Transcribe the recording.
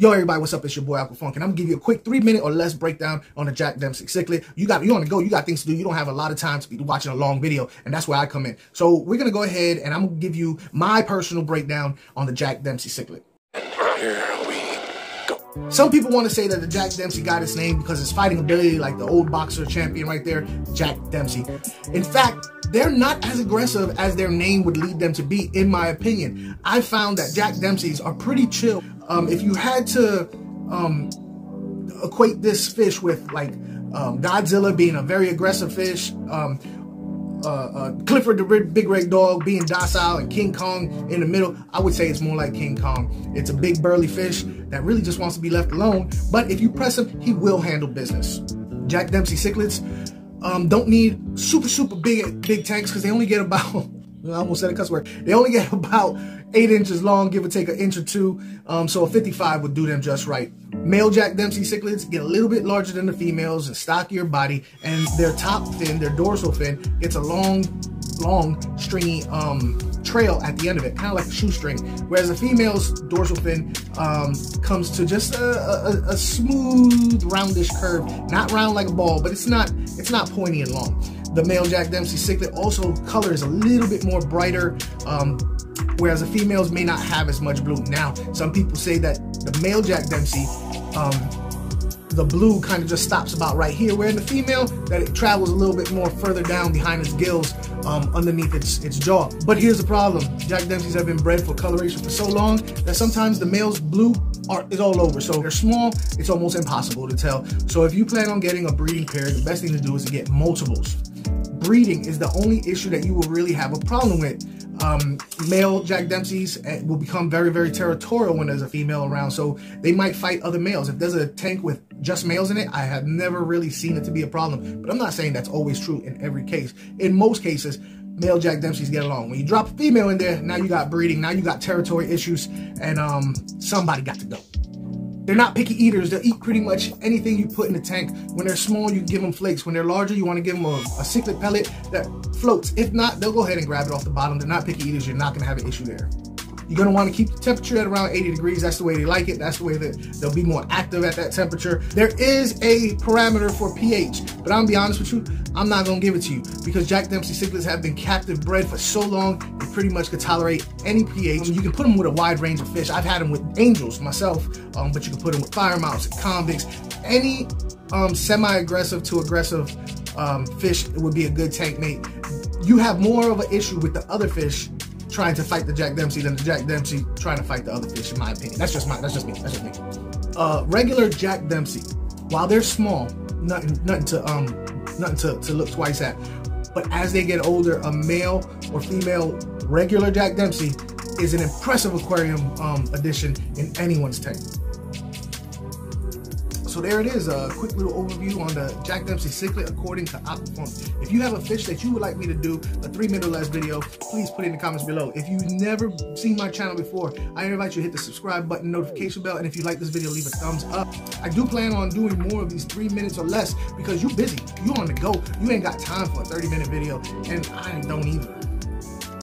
Yo, everybody, what's up? It's your boy, Aqua Funk, and I'm going to give you a quick 3-minute or less breakdown on the Jack Dempsey Cichlid. You on the go, you got things to do, you don't have a lot of time to be watching a long video, and that's where I come in. So we're going to go ahead, and I'm going to give you my personal breakdown on the Jack Dempsey Cichlid. Here we go. Some people want to say that the Jack Dempsey got his name because his fighting ability, like the old boxer champion right there, Jack Dempsey. In fact, they're not as aggressive as their name would lead them to be, in my opinion. I found that Jack Dempseys are pretty chill. If you had to equate this fish with like Godzilla being a very aggressive fish, Clifford the Big Red Dog being docile, and King Kong in the middle, I would say it's more like King Kong. It's a big burly fish that really just wants to be left alone, but if you press him, he will handle business. Jack Dempsey Cichlids don't need super big tanks because they only get about I almost said a cuss word. They only get about 8 inches long, give or take an inch or two. So a 55 would do them just right. Male Jack Dempsey Cichlids get a little bit larger than the females and stockier body, and their top fin, their dorsal fin, gets a long stringy trail at the end of it, kind of like a shoestring, whereas the female's dorsal fin comes to just a smooth roundish curve, not round like a ball, but it's not pointy and long. The male Jack Dempsey Cichlid also color is a little bit more brighter, whereas the females may not have as much blue. Now, some people say that the male Jack Dempsey, the blue kind of just stops about right here, where in the female, that it travels a little bit more further down behind its gills, underneath its jaw. But here's the problem. Jack Dempseys have been bred for coloration for so long that sometimes the male's blue is all over. So if they're small, it's almost impossible to tell. So if you plan on getting a breeding pair, the best thing to do is to get multiples. Breeding is the only issue that you will really have a problem with. Male Jack Dempseys will become very territorial when there's a female around, so they might fight other males. If there's a tank with just males in it, I have never really seen it to be a problem, but I'm not saying that's always true in every case. In most cases, male Jack Dempseys get along. When you drop a female in there, now you got breeding, now you got territory issues, and somebody got to go. They're not picky eaters. They'll eat pretty much anything you put in the tank. When they're small, you give them flakes. When they're larger, you want to give them a cichlid pellet that floats. If not, they'll go ahead and grab it off the bottom. They're not picky eaters. You're not going to have an issue there. You're going to want to keep the temperature at around 80 degrees. That's the way they like it. That's the way that they'll be more active at that temperature. There is a parameter for pH, but I'm going to be honest with you, I'm not going to give it to you because Jack Dempsey Cichlids have been captive bred for so long, they pretty much could tolerate any pH. You can put them with a wide range of fish. I've had them with angels myself, but you can put them with fire mounts, convicts, any semi-aggressive to aggressive fish. It would be a good tank mate. You have more of an issue with the other fish trying to fight the Jack Dempsey than the Jack Dempsey trying to fight the other fish, in my opinion. That's just me. Regular Jack Dempsey, while they're small, nothing to look twice at. But as they get older, a male or female regular Jack Dempsey is an impressive aquarium addition in anyone's tank. So there it is, a quick little overview on the Jack Dempsey Cichlid according to Aqua Funk. If you have a fish that you would like me to do a 3-minute or less video, please put it in the comments below. If you've never seen my channel before, I invite you to hit the subscribe button, notification bell, and if you like this video, leave a thumbs up. I do plan on doing more of these 3 minutes or less because you're busy, you're on the go, you ain't got time for a 30-minute video, and I don't either.